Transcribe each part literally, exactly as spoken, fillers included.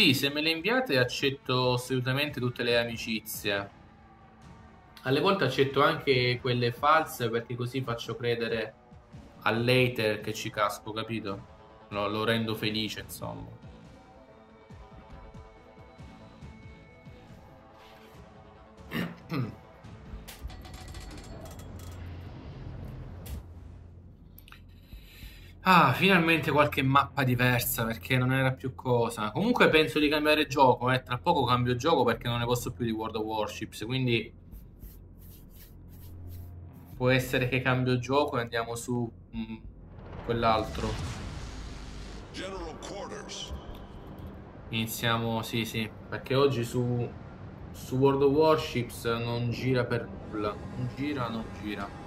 sì, se me le inviate accetto assolutamente tutte le amicizie. Alle volte accetto anche quelle false, perché così faccio credere all'hater che ci casco, capito? Lo, lo rendo felice, insomma. Ah, finalmente qualche mappa diversa, perché non era più cosa. Comunque penso di cambiare gioco, eh. Tra poco cambio gioco perché non ne posso più di World of Warships, quindi può essere che cambio gioco e andiamo su mh, quell'altro. General Quarters. Iniziamo, sì sì, perché oggi su, su World of Warships non gira per nulla. Non gira, non gira.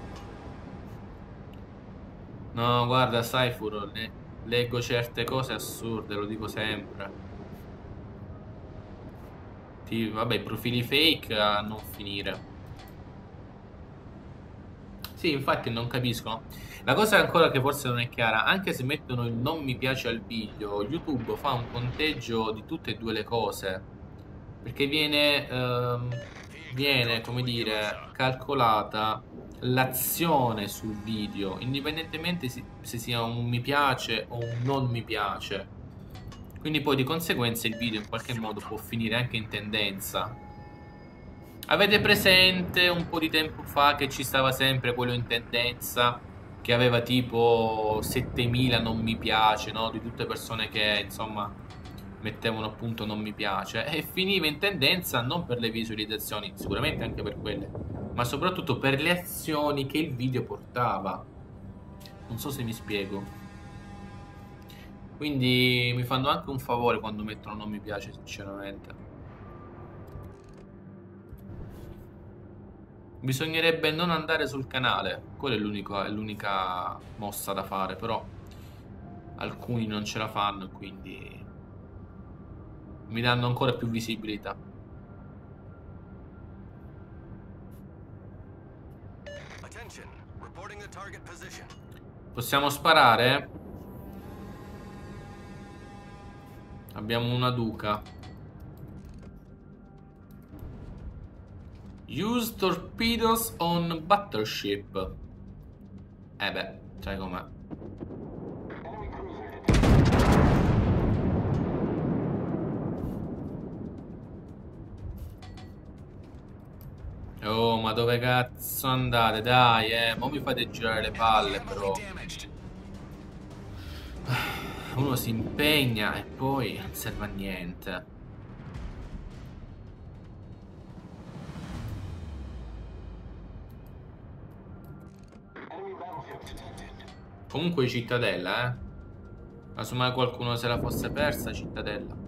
No, guarda, Cypher, le, leggo certe cose assurde, lo dico sempre. Ti, vabbè, i profili fake a non finire. Sì, infatti non capisco. La cosa ancora che forse non è chiara, anche se mettono il non mi piace al video, YouTube fa un conteggio di tutte e due le cose. Perché viene, ehm, viene come dire, calcolata l'azione sul video indipendentemente se sia un mi piace o un non mi piace, quindi poi di conseguenza il video in qualche modo può finire anche in tendenza. Avete presente un po' di tempo fa che ci stava sempre quello in tendenza che aveva tipo settemila non mi piace, no? Di tutte persone che insomma mettevano appunto non mi piace, e finiva in tendenza non per le visualizzazioni, sicuramente anche per quelle, ma soprattutto per le azioni che il video portava. Non so se mi spiego. Quindi mi fanno anche un favore quando mettono non mi piace, sinceramente. Bisognerebbe non andare sul canale. Quella è l'unica mossa da fare, però alcuni non ce la fanno, quindi mi danno ancora più visibilità. Possiamo sparare? Abbiamo una duca. Use torpedoes on battleship. Eh beh, sai com'è. Oh, ma dove cazzo andate? Dai, eh, mo mi fate girare le palle, però. Uno si impegna e poi non serve a niente. Comunque Cittadella, eh. Casomai qualcuno se la fosse persa, Cittadella.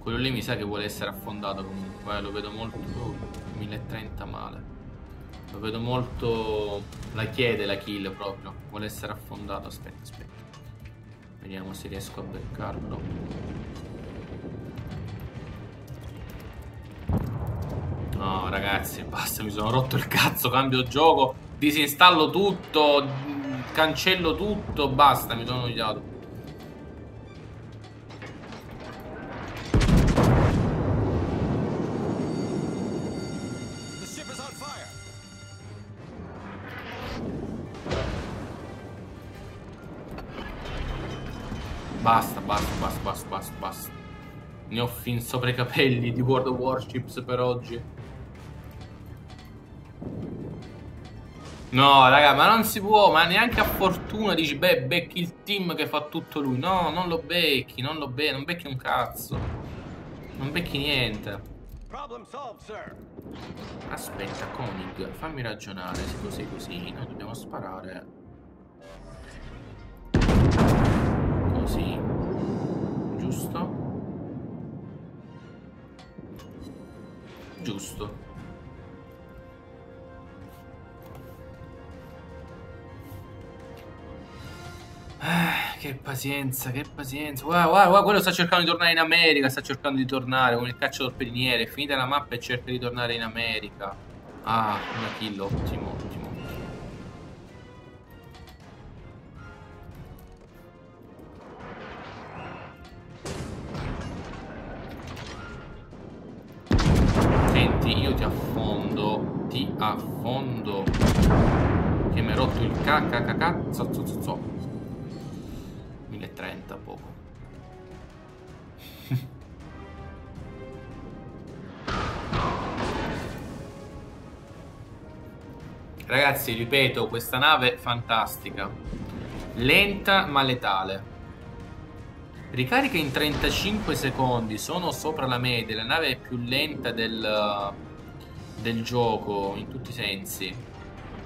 Quello lì mi sa che vuole essere affondato comunque, eh, lo vedo molto... Oh, mille e trenta male. Lo vedo molto... La chiede la kill proprio. Vuole essere affondato, aspetta, aspetta. Vediamo se riesco a beccarlo. No ragazzi, basta, mi sono rotto il cazzo, cambio gioco, disinstallo tutto, cancello tutto, basta, mi sono annoiato. Basta, basta, basta, basta, basta, basta. Ne ho fin sopra i capelli di World of Warships per oggi. No, raga, ma non si può, ma neanche a fortuna dici, beh, becchi il team che fa tutto lui. No, non lo becchi, non lo becchi, non becchi un cazzo. Non becchi niente. Aspetta, Konig, fammi ragionare, se tu sei così, noi dobbiamo sparare. Sì, giusto, giusto. Che pazienza, che pazienza. Guarda, guarda, guarda, quello sta cercando di tornare in America. Sta cercando di tornare con il cacciatorpediniere. Finita la mappa e cerca di tornare in America. Ah, una kill, ottimo, ottimo. Senti, io ti affondo. Ti affondo. Che mi hai rotto il cacca. So, so, so, so. trenta poco. Ragazzi, ripeto, questa nave è fantastica. Lenta ma letale. Ricarica in trentacinque secondi. Sono sopra la media. La nave è più lenta del, del gioco in tutti i sensi.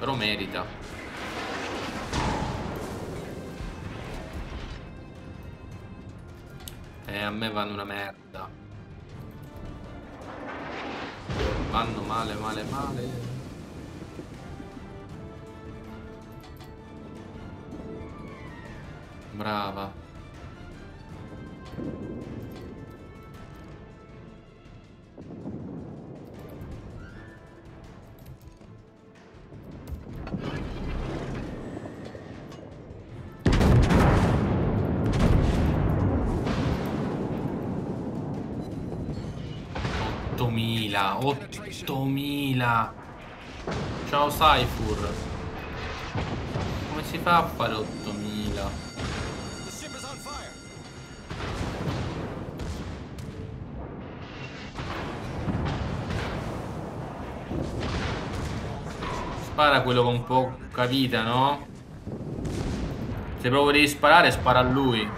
Però merita. Eh, a me vanno una merda. Vanno male, male, male. Brava. ottomila. Ciao Cypher. Come si fa a fare ottomila? Spara quello con poca vita, no? Se proprio devi sparare, spara a lui.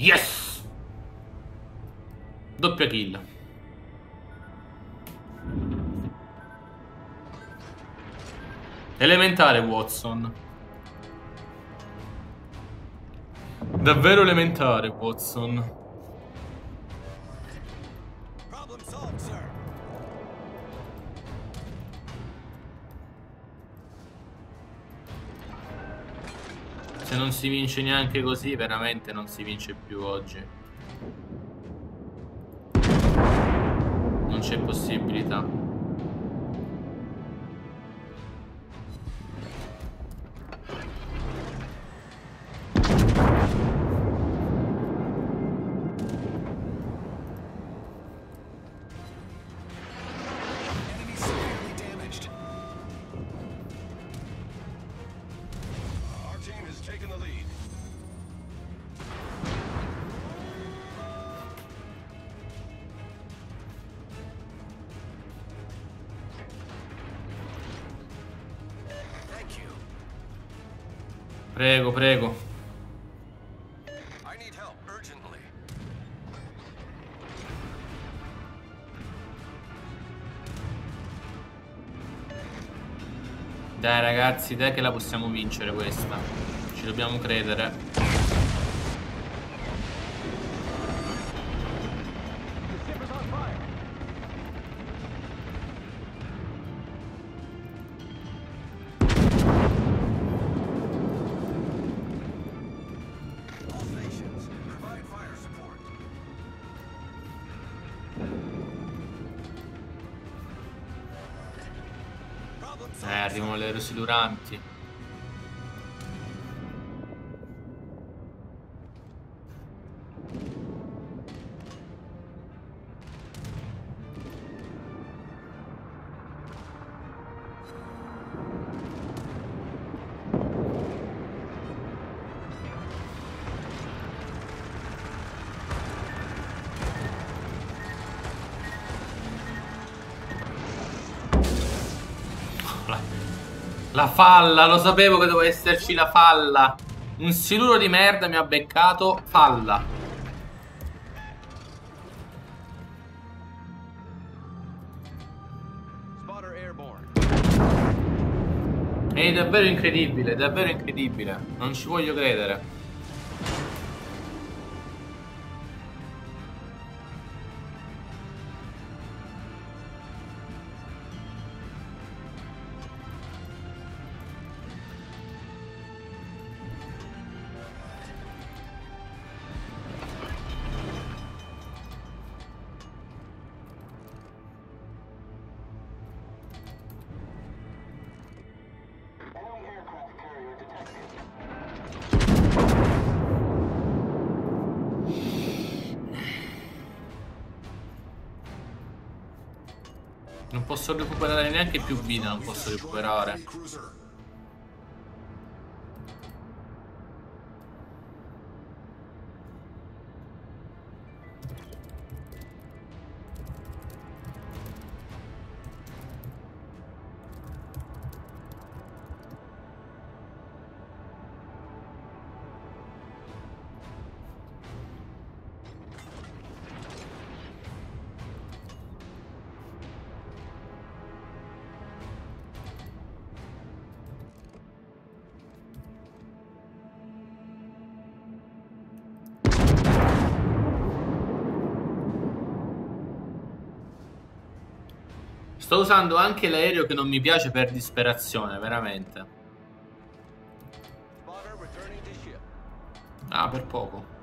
Yes! Doppia kill. Elementare, Watson. Davvero elementare, Watson. Se non si vince neanche così, veramente non si vince più oggi. Non c'è possibilità. Prego, prego. Dai ragazzi, dai che la possiamo vincere questa. Ci dobbiamo credere. Eh, arrivano le residuranti. La falla, lo sapevo che doveva esserci la falla. Un siluro di merda mi ha beccato. Falla. È davvero incredibile, davvero incredibile. Non ci voglio credere. Non posso recuperare neanche più vita, non posso recuperare. Sto usando anche l'aereo che non mi piace per disperazione, veramente. Ah, per poco.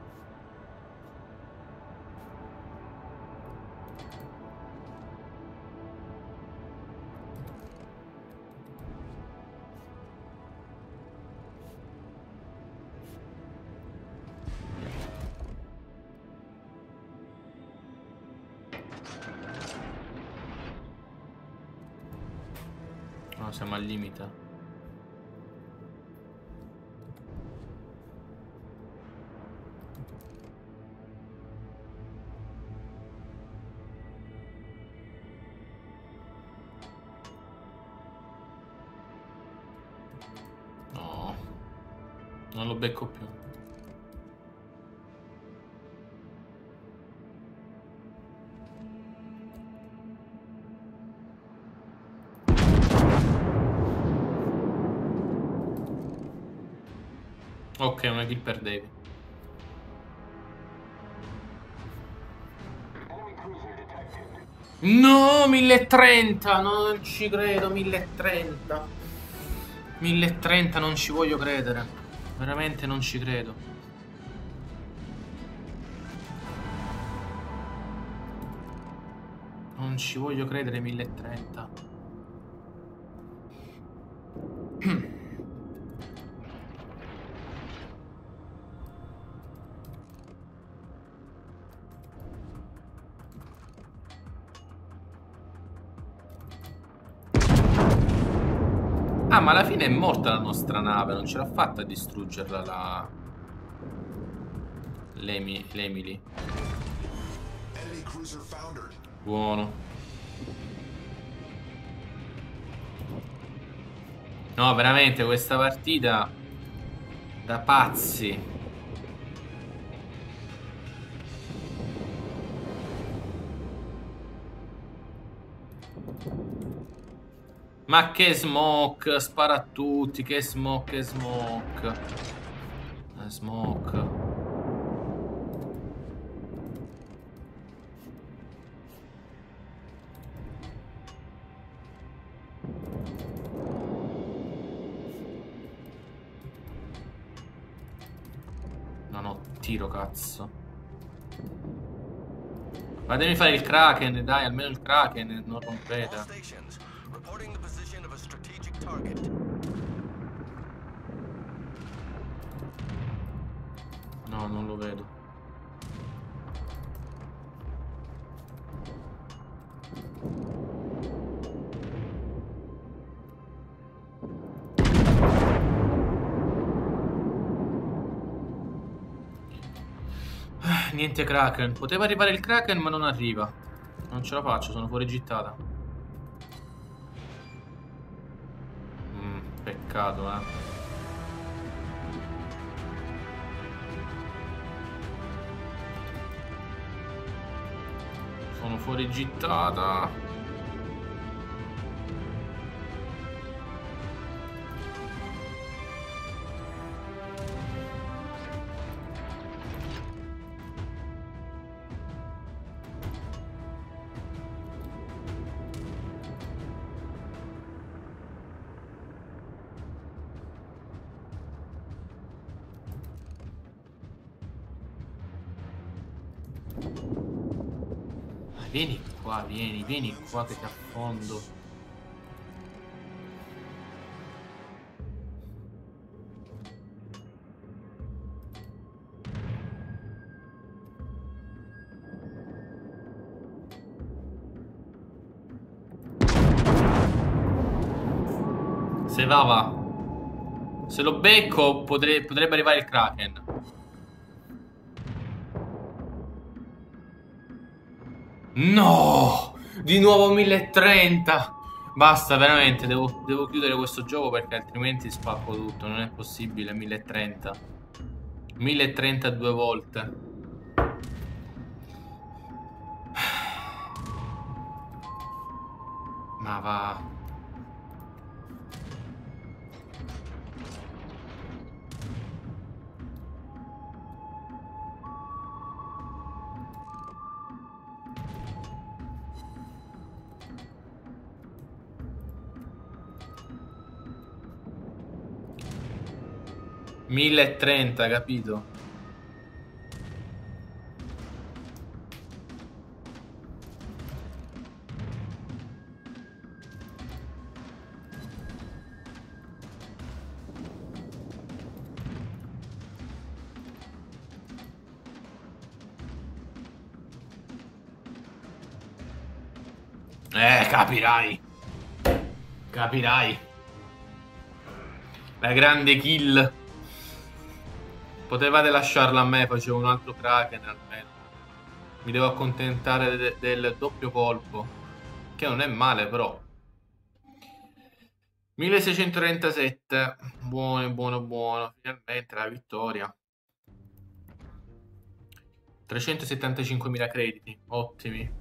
Siamo al limite. No, non lo becco più. Ok, una kill per David. No, mille e trenta, non ci credo, mille e trenta. mille e trenta, non ci voglio credere. Veramente non ci credo. Non ci voglio credere, mille e trenta. Ah, ma alla fine è morta la nostra nave. Non ce l'ha fatta a distruggerla la... l'Emily. Buono. No, veramente questa partita da pazzi. Ma che smoke, spara a tutti, che smoke, che smoke. Smoke. Non ho tiro, cazzo. Ma devi fare il Kraken, dai, almeno il Kraken non rompete. No, non lo vedo. Niente Kraken. Poteva arrivare il Kraken ma non arriva. Non ce la faccio, sono fuori gittata. Eh. sono fuori gittata. Vieni qua, vieni, vieni qua che ti affondo. Se va va. Se lo becco potre potrebbe arrivare il Kraken. No, di nuovo mille e trenta. Basta, veramente, devo, devo chiudere questo gioco perché altrimenti spacco tutto. Non è possibile, mille e trenta. mille e trenta due volte. Ma va. mille e trenta, capito? Eh, capirai. Capirai. La grande kill. Potevate lasciarla a me, facevo un altro Kraken almeno. Mi devo accontentare de del doppio colpo, che non è male però. mille seicento trentasette. Buono, buono, buono. Finalmente la vittoria. trecentosettantacinquemila crediti. Ottimi.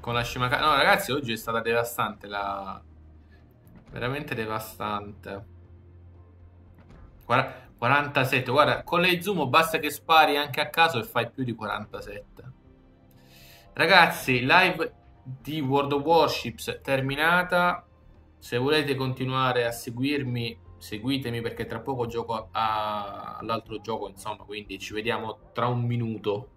Con la scima... No ragazzi, oggi è stata devastante la... Veramente devastante. quarantasette, guarda, con le Izumo basta che spari anche a caso e fai più di quarantasette. Ragazzi, live di World of Warships terminata. Se volete continuare a seguirmi, seguitemi perché tra poco gioco all'altro gioco, insomma, quindi ci vediamo tra un minuto.